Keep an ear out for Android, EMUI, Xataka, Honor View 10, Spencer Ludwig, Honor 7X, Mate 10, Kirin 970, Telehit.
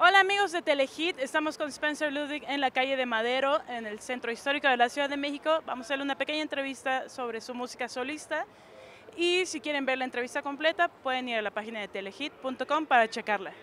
Hola amigos de Telehit, estamos con Spencer Ludwig en la calle de Madero, en el centro histórico de la Ciudad de México. Vamos a hacerle una pequeña entrevista sobre su música solista y si quieren ver la entrevista completa pueden ir a la página de telehit.com para checarla.